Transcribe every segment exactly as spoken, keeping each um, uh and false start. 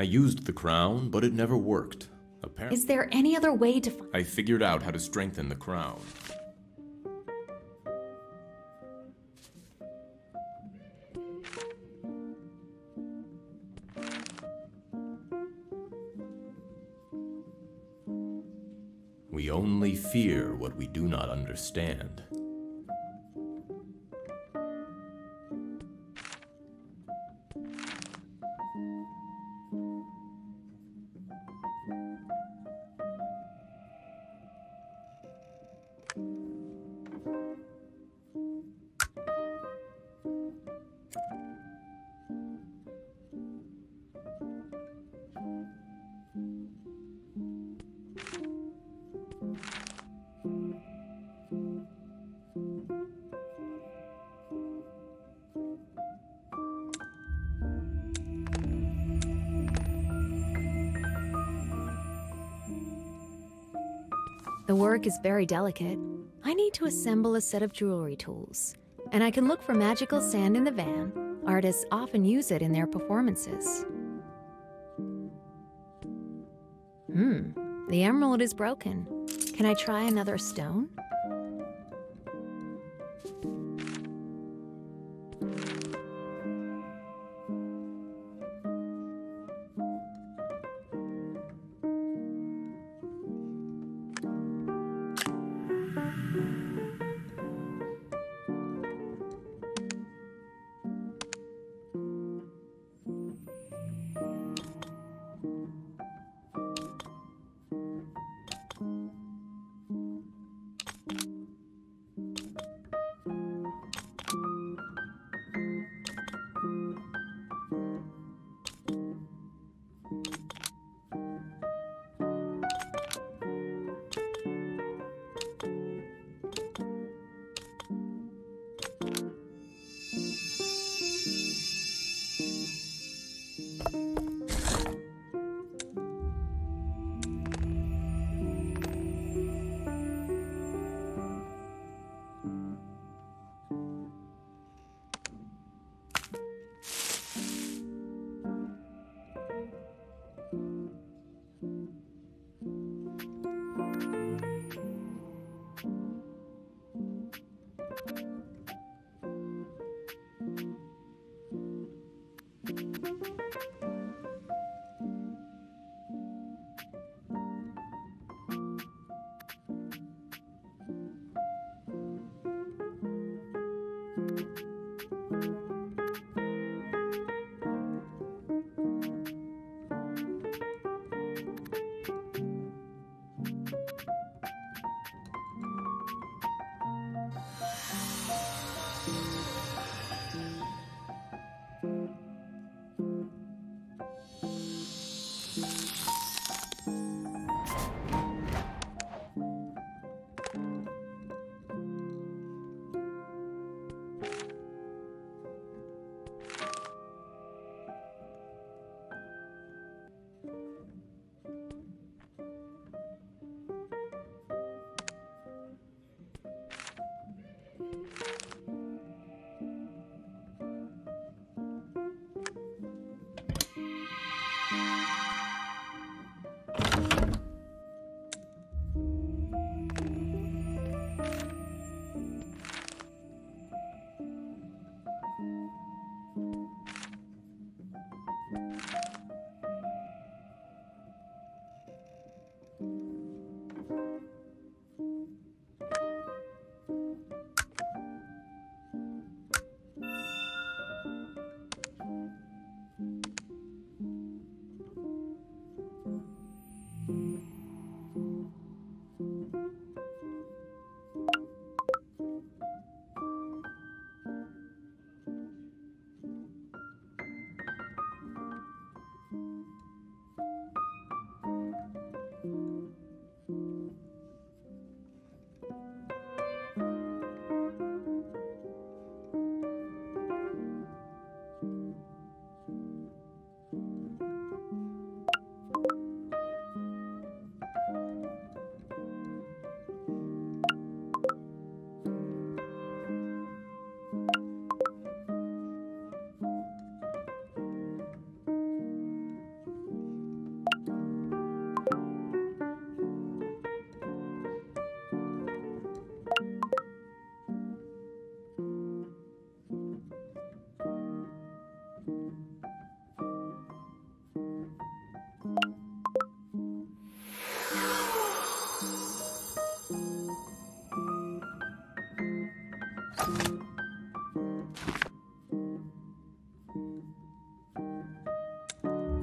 I used the crown, but it never worked. Apparently, is there any other way to find- I figured out how to strengthen the crown. We only fear what we do not understand. The work is very delicate. I need to assemble a set of jewelry tools, and I can look for magical sand in the van. Artists often use it in their performances. Hmm, the emerald is broken. Can I try another stone?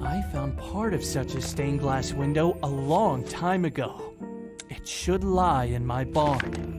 I found part of such a stained glass window a long time ago. It should lie in my barn.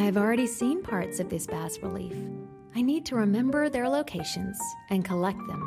I've already seen parts of this bas-relief. I need to remember their locations and collect them.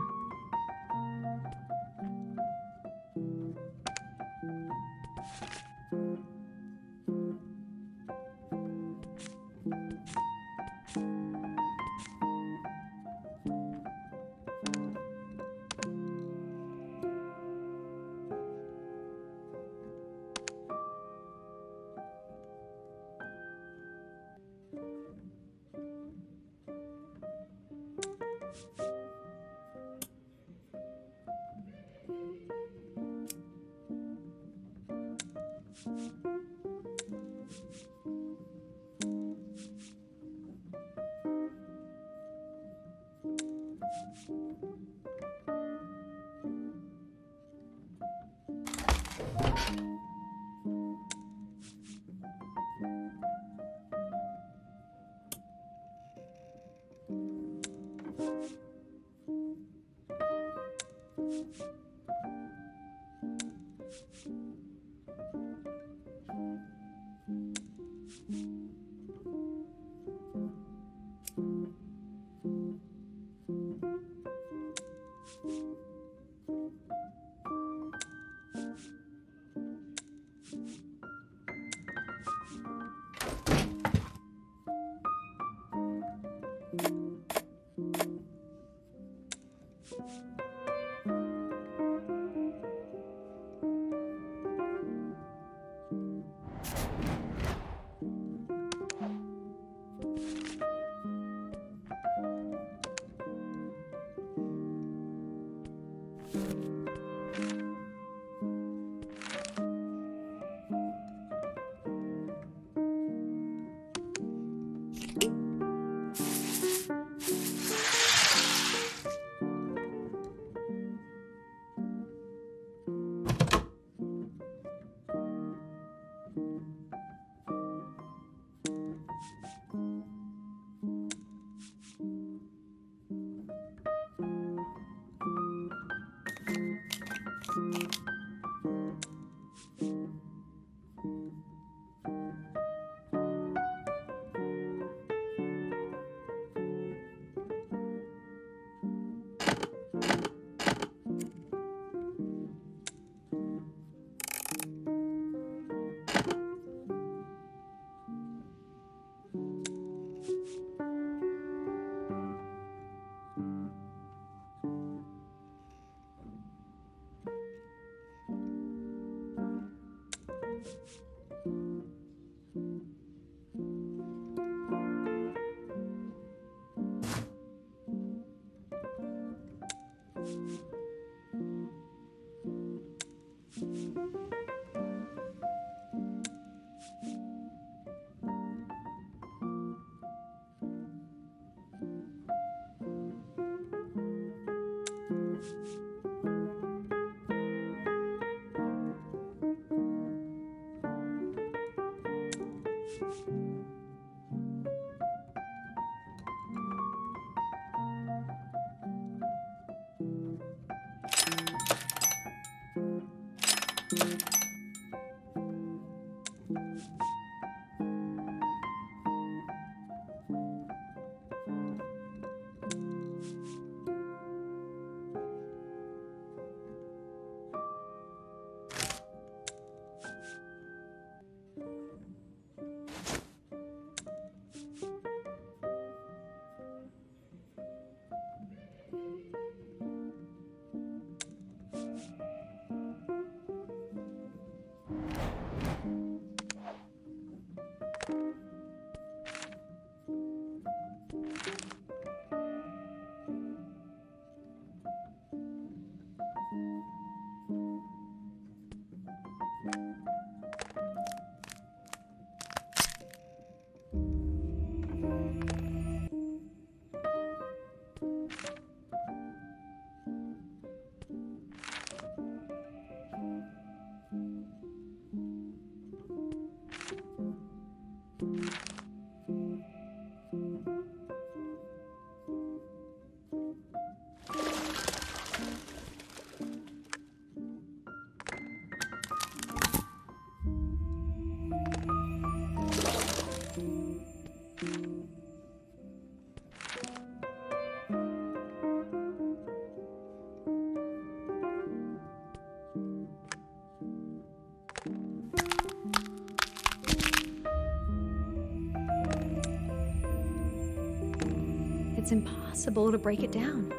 It's impossible to break it down.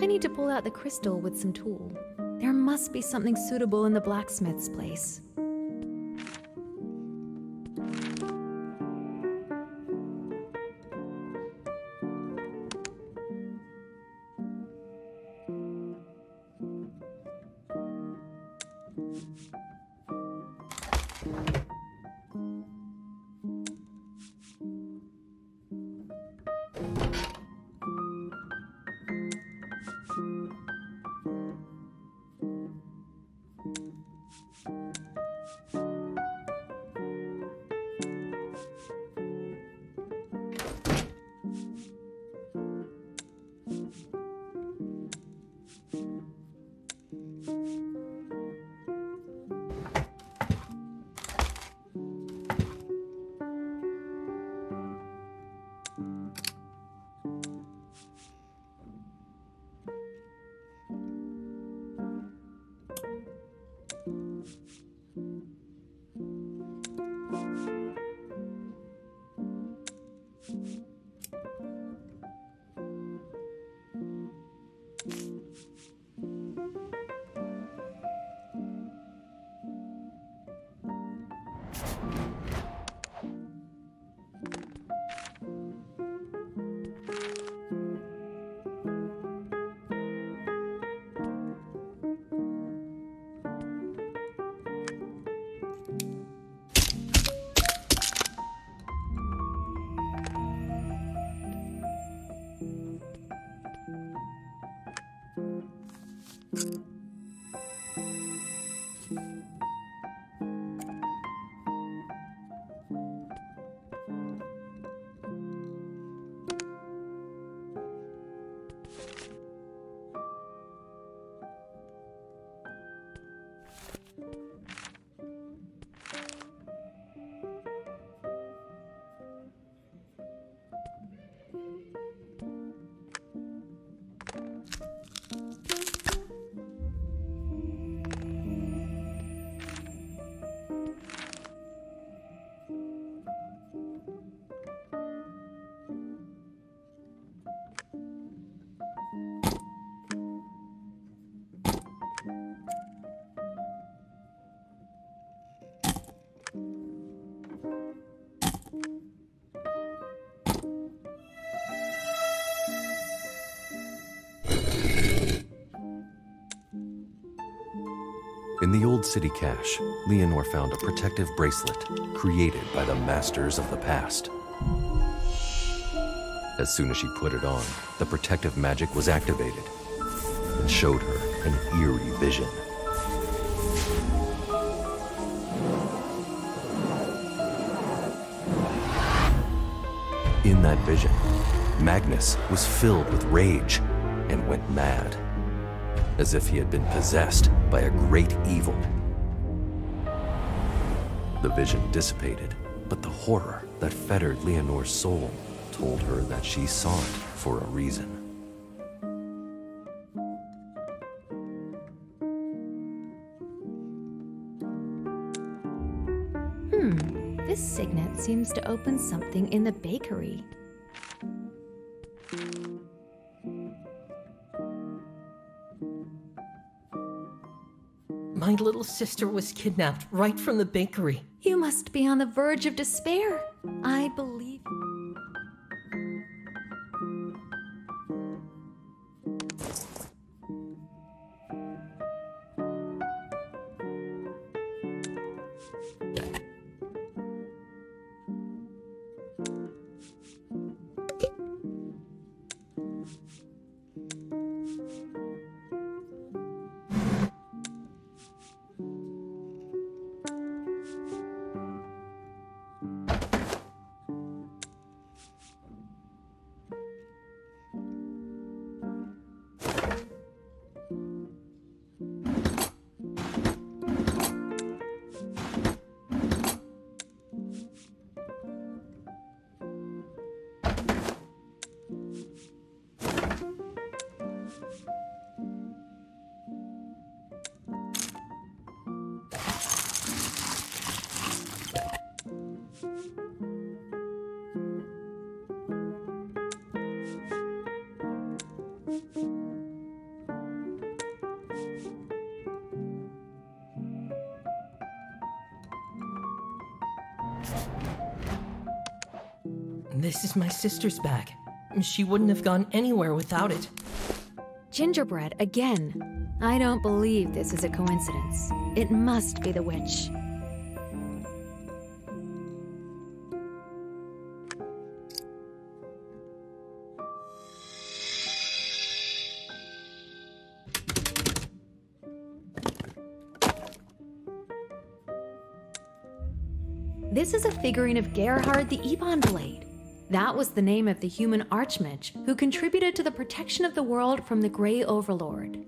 I need to pull out the crystal with some tool. There must be something suitable in the blacksmith's place. In the old city cache, Leonore found a protective bracelet created by the masters of the past. As soon as she put it on, the protective magic was activated and showed her an eerie vision. in that vision, Magnus was filled with rage and went mad, as if he had been possessed by a great evil. The vision dissipated, but the horror that fettered Leonore's soul told her that she saw it for a reason. Hmm, this signet seems to open something in the bakery. My little sister was kidnapped right from the bakery. You must be on the verge of despair. I believe. This is my sister's bag. She wouldn't have gone anywhere without it. Gingerbread again. I don't believe this is a coincidence. It must be the witch. This is a figurine of Gerhard the Ebon Blade. That was the name of the human archmage who contributed to the protection of the world from the Grey Overlord.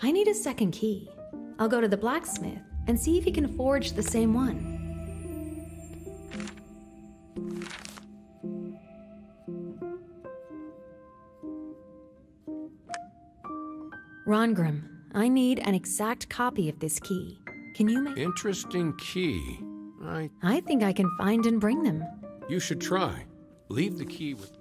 I need a second key. I'll go to the blacksmith and see if he can forge the same one. Rongrim, I need an exact copy of this key. Can you make- Interesting key. I- I think I can find and bring them. You should try. Leave the key with-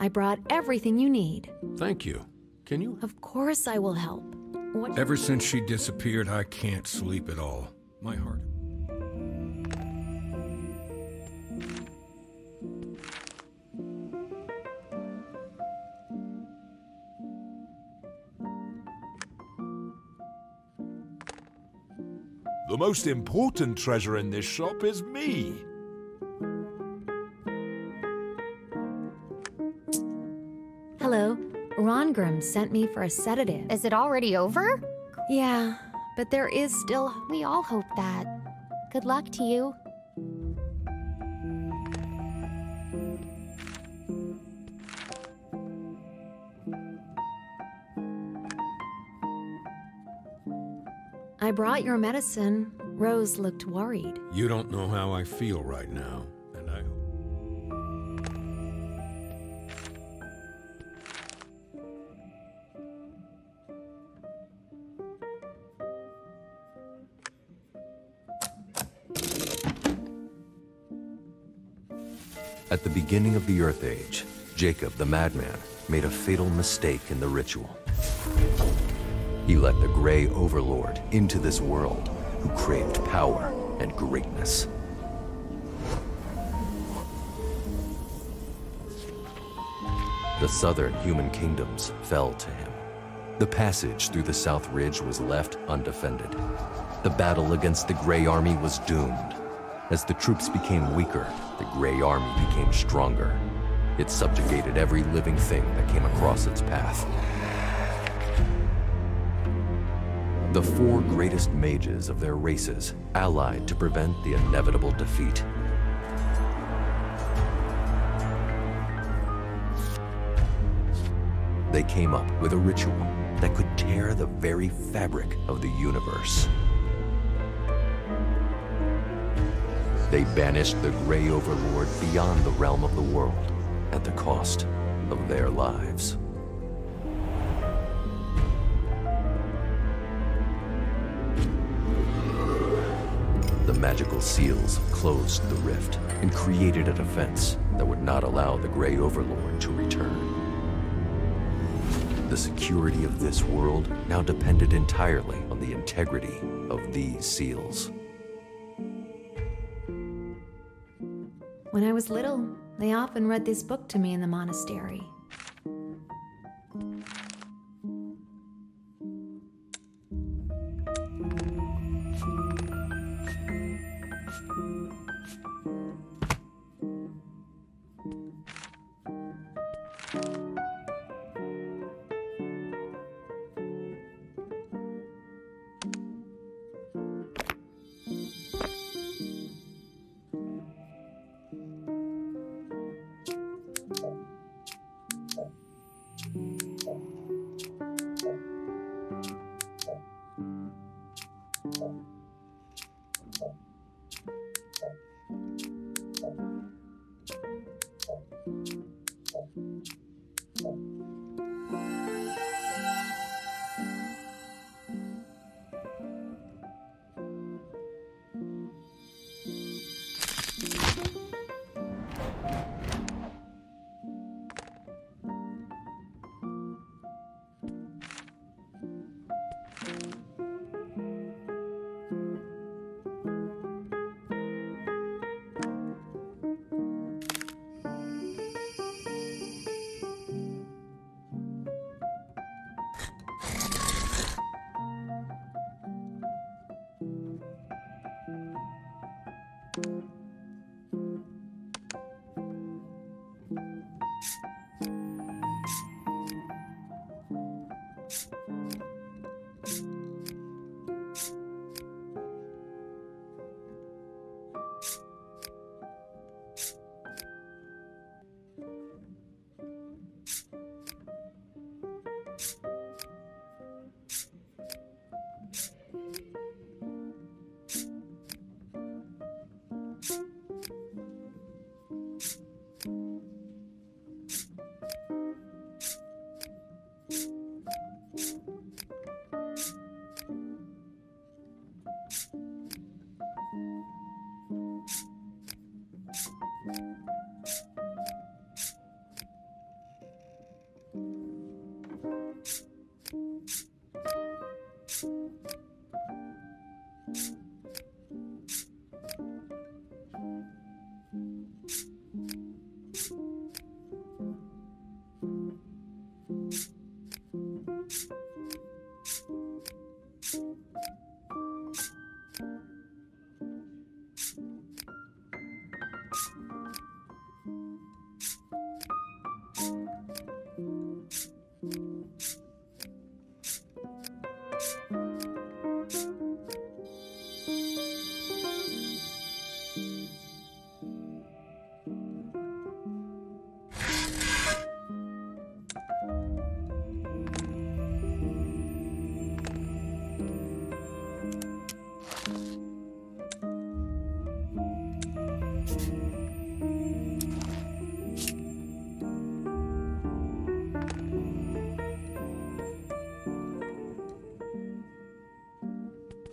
I brought everything you need. Thank you. Can you? Of course I will help. What Ever since she disappeared, I can't sleep at all. My heart. The most important treasure in this shop is me. Rongrim sent me for a sedative. Is it already over? Yeah, but there is still... We all hope that. Good luck to you. I brought your medicine. Rose looked worried. You don't know how I feel right now. At the beginning of the Earth Age, Jacob the Madman made a fatal mistake in the ritual. He let the Grey Overlord into this world, who craved power and greatness. The southern human kingdoms fell to him. The passage through the South Ridge was left undefended. The battle against the Grey Army was doomed. As the troops became weaker, the Grey Army became stronger. It subjugated every living thing that came across its path. The four greatest mages of their races allied to prevent the inevitable defeat. They came up with a ritual that could tear the very fabric of the universe. They banished the Grey Overlord beyond the realm of the world at the cost of their lives. The magical seals closed the rift and created a defense that would not allow the Grey Overlord to return. The security of this world now depended entirely on the integrity of these seals. When I was little, they often read this book to me in the monastery.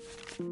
Thank you.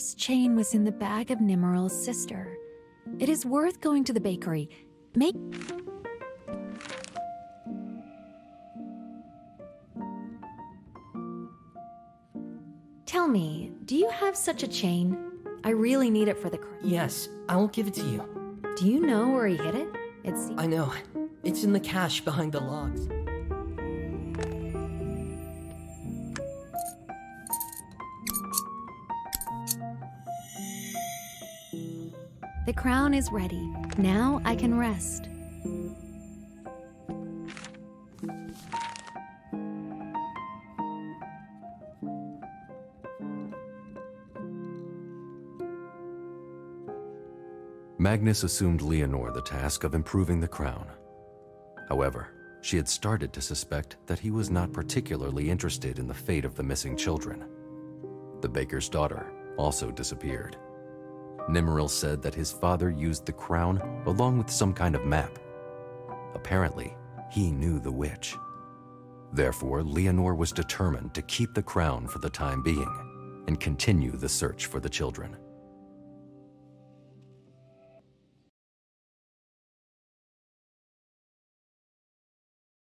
This chain was in the bag of Nimeril's sister. It is worth going to the bakery. Make... Tell me, do you have such a chain? I really need it for the... Yes, I will give it to you. Do you know where he hid it? It's... I know. It's in the cache behind the logs. The crown is ready. Now I can rest. Magnus assumed Leonore the task of improving the crown. However, she had started to suspect that he was not particularly interested in the fate of the missing children. The baker's daughter also disappeared. Nimrodel said that his father used the crown along with some kind of map. Apparently, he knew the witch. Therefore, Leonore was determined to keep the crown for the time being and continue the search for the children.